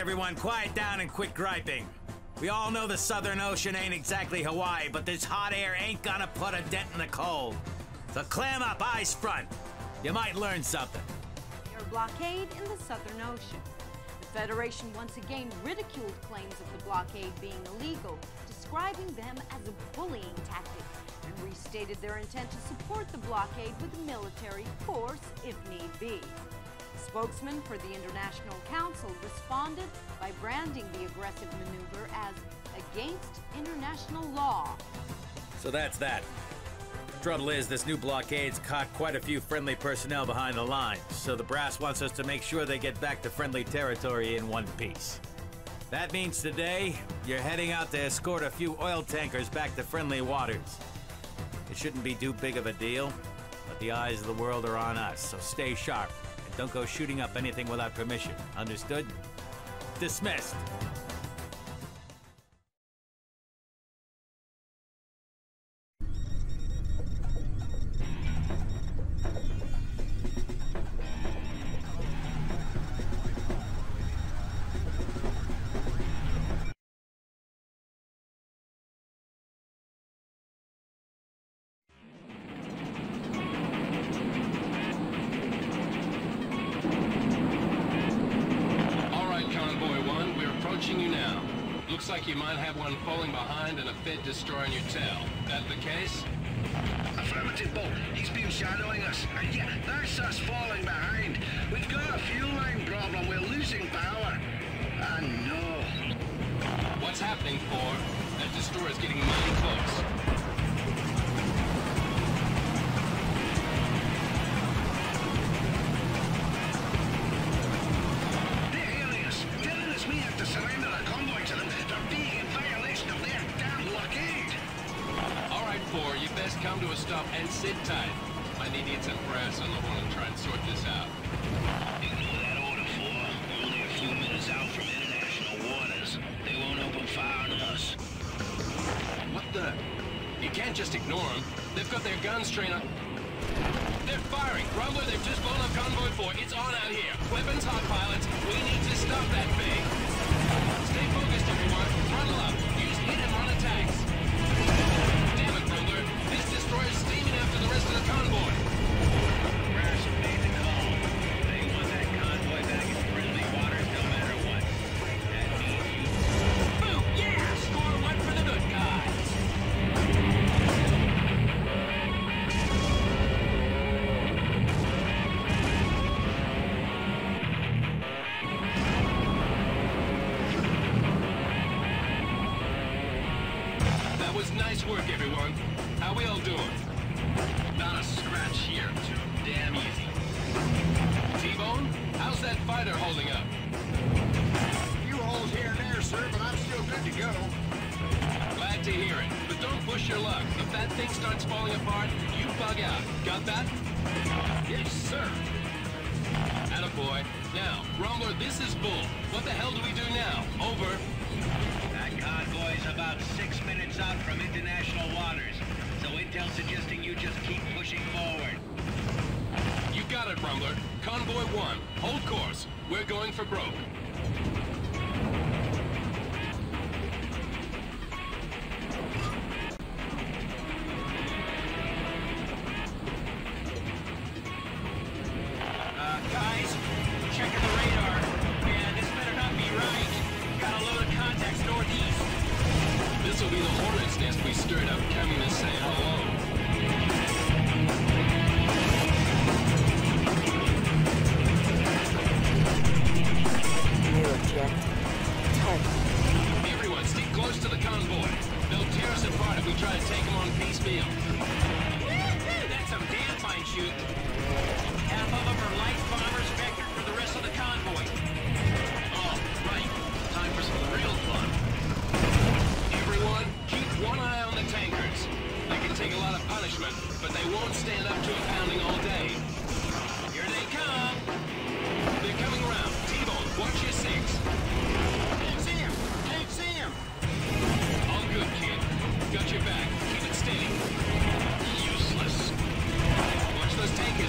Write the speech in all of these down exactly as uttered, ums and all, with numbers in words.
everyone quiet down and quit griping. We all know the Southern Ocean ain't exactly Hawaii, but this hot air ain't gonna put a dent in the cold. So clam up, eyes front. You might learn something. Your blockade in the Southern Ocean. The Federation once again ridiculed claims of the blockade being illegal, describing them as a bullying tactic, and restated their intent to support the blockade with military force if need be. Spokesman for the International Council responded by branding the aggressive maneuver as against international law. So that's that. Trouble is, this new blockade's caught quite a few friendly personnel behind the lines, so the brass wants us to make sure they get back to friendly territory in one piece. That means today, you're heading out to escort a few oil tankers back to friendly waters. It shouldn't be too big of a deal, but the eyes of the world are on us, so stay sharp. Don't go shooting up anything without permission. Understood? Dismissed. Looks like you might have one falling behind and a Fed destroying your tail. That the case? Affirmative, Bolt. He's been shadowing us. And yeah, that's us falling behind. We've got a fuel line problem. We're losing power. I know. What's happening, Thor? That destroyer's getting mighty close. Come to a stop and sit tight. My idiots and brass on the horn and try and sort this out. Ignore that order, Four. We're only a few minutes out from international waters. They won't open fire on us. What the? You can't just ignore them. They've got their guns trained on... They're firing! Grumbler, they've just blown up Convoy four. It's on out here. Weapons hot, pilots. We need to stop that thing. Stay focused, everyone. Frontal up. Use hit and run attacks. Destroyers steaming after the rest of the convoy. Brass made the call. They want that convoy back in friendly waters no matter what. That means you. Boom! Yeah! Score one for the good guys! That was nice work, everyone. How we all doing? Not a scratch here. Too damn easy. T-Bone, how's that fighter holding up? A few holes here and there, sir, but I'm still good to go. Glad to hear it, but don't push your luck. If that thing starts falling apart, you bug out. Got that? Yes, sir. Attaboy. Now, Rumbler, this is Bull. What the hell do we do now? Over. That convoy's about six minutes out from international waters. So intel suggesting you just keep pushing forward. You got it, Rumbler. Convoy one, hold course. We're going for broke. Let's take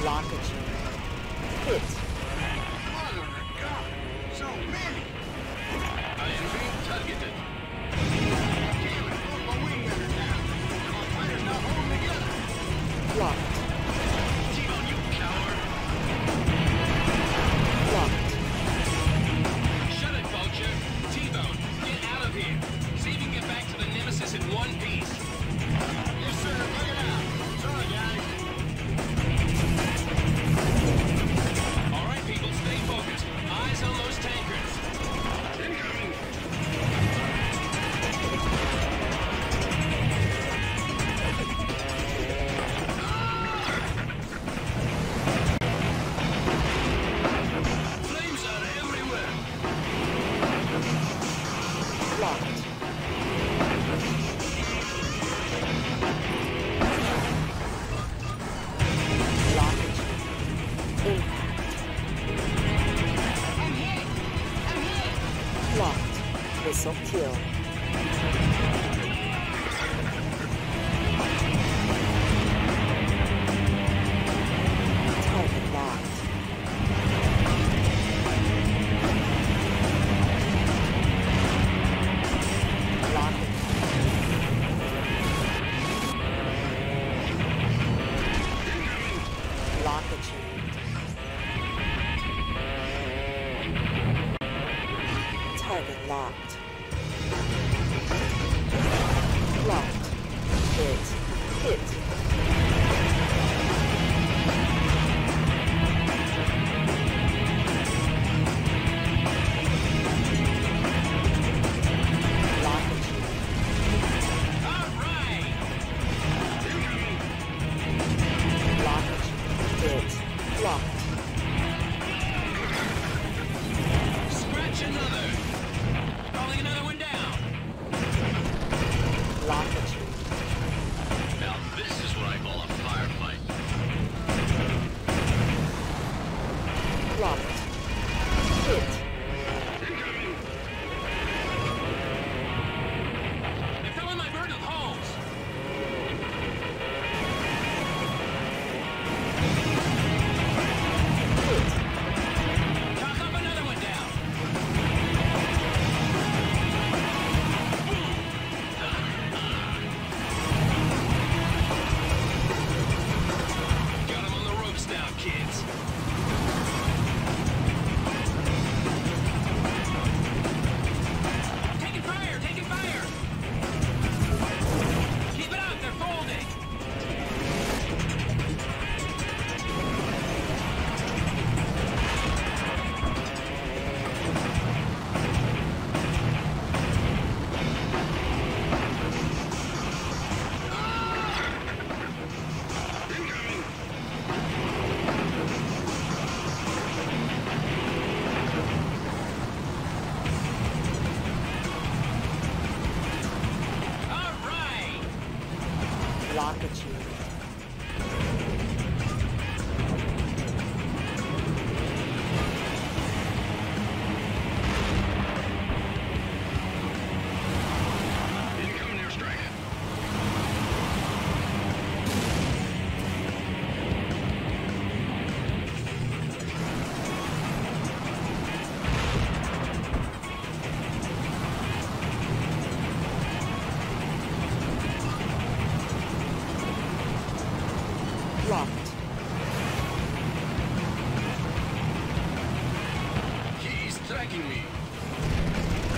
blockages. Hit. Oh my God, so many. I am being targeted. Damn it, hold my wing better now. My fighter's not holding together. Blocked. Team on you, coward. Blocked. Shut it, Vulture. T-Bone, get out of here. See if you can get back to the Nemesis in one piece. Yes, sir. Look it out. Sorry, guys. All right, people, stay focused. Eyes on those tankers. Incoming. Flames are everywhere. Blocked. Missile kill. Target locked. Lock it. Lock it. Target locked. Locked. Hit. Hit. Locked. All right. Locked. Hit. Locked. Scratch another. Calling another one down. Now this is what I call a firefight. Locked. Hit. Incoming. They fell in my bird of holes.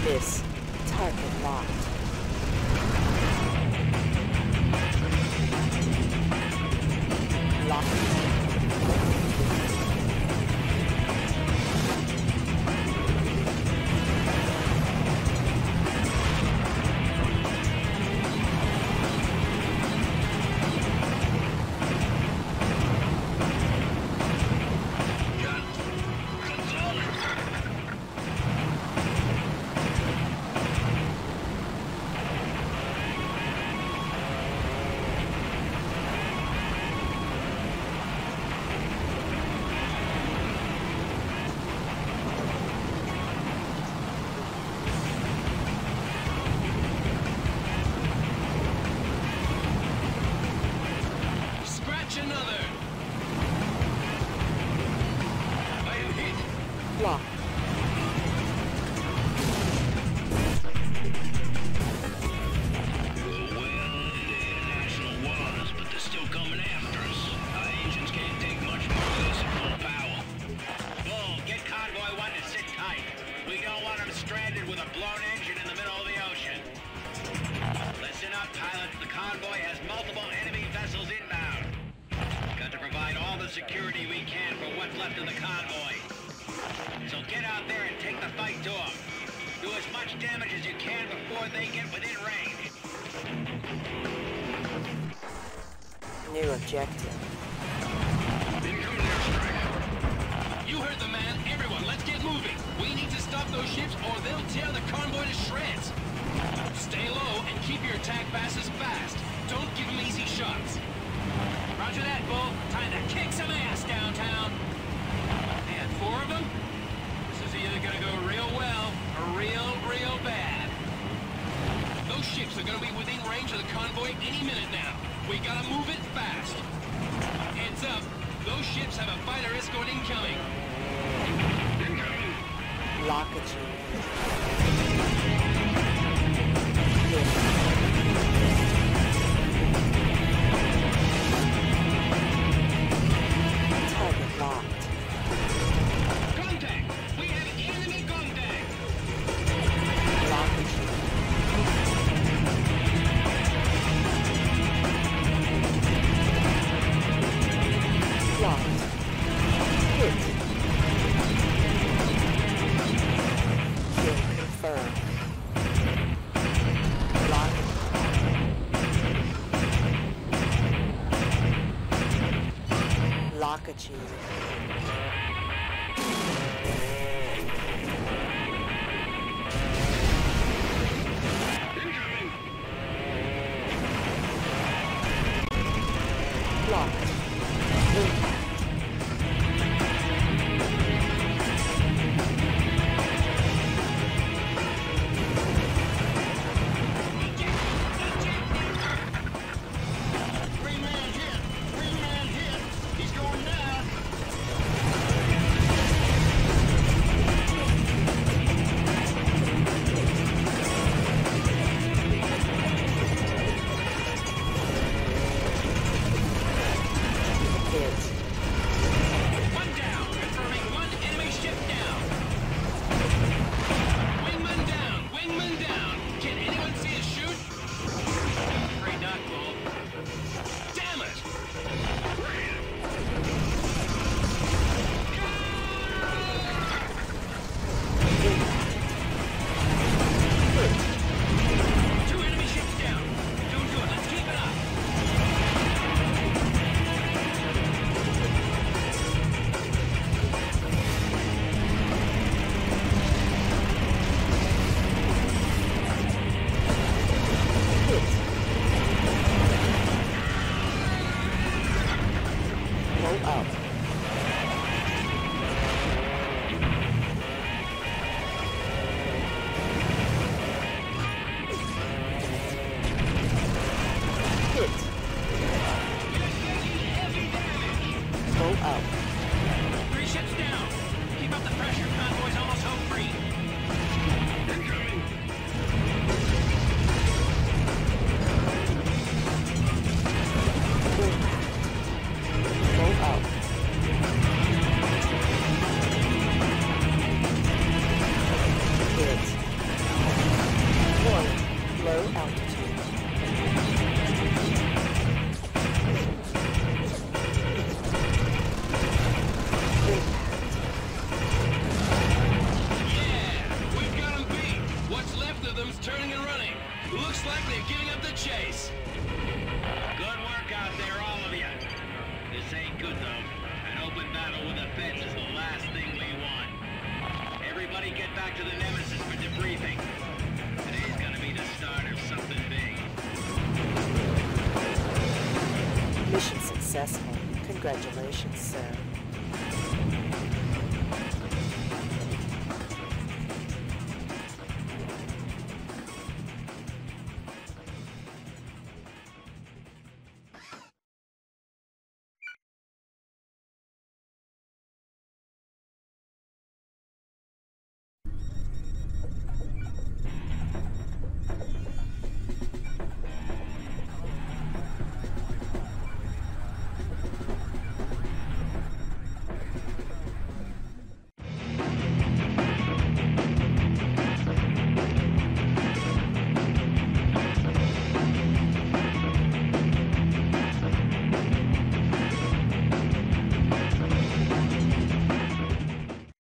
This target locked. Another. block. Security we can for what's left of the convoy. So get out there and take the fight to them. Do as much damage as you can before they get within range. New objective. Incoming airstrike. You heard the man. Everyone, let's get moving. We need to stop those ships or they'll tear the convoy to shreds. Stay low and keep your attack passes fast. Don't give them easy shots. Roger that, Bull. Time to kick some ass downtown. And four of them? This is either gonna go real well or real, real bad. Those ships are gonna be within range of the convoy any minute now. We gotta move it fast. Heads up, those ships have a fighter escort incoming. Incoming. Lock it. Yeah. Congratulations, sir.